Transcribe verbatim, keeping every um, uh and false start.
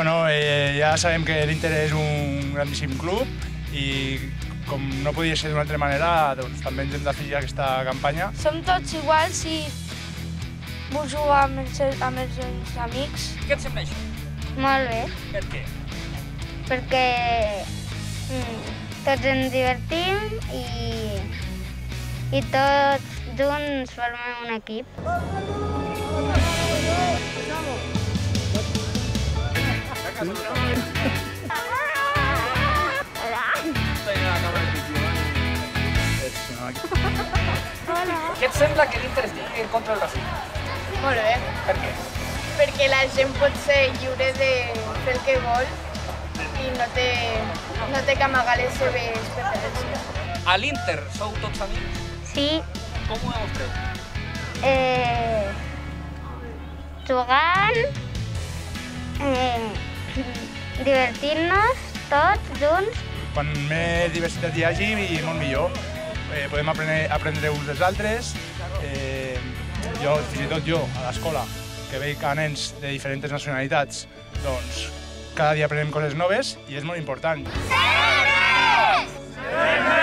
Bueno, eh, ja sabem que l'Inter és un grandíssim club i com no podia ser d'una altra manera, doncs també ens hem d'afegir a aquesta campanya. Som tots iguals i vull jugar amb els meus amics. Què et sembla això? Molt bé. Per què? Perquè tots ens divertim i tots junts formem un equip. Què et sembla que l'Inter estigui en contra del racisme? Molt bé. Per què? Perquè la gent pot ser lliure de fer el que vol i no té que amagar les seves preferències. A l'Inter sou tots amics? Sí. Com ho demostreu? Jugant, divertir-nos tots junts. Quan més diversitat hi hagi, molt millor. Podem aprendre uns dels altres. Fins i tot jo, a l'escola, que veig nens de diferents nacionalitats, doncs cada dia aprenem coses noves i és molt important. Ser homes!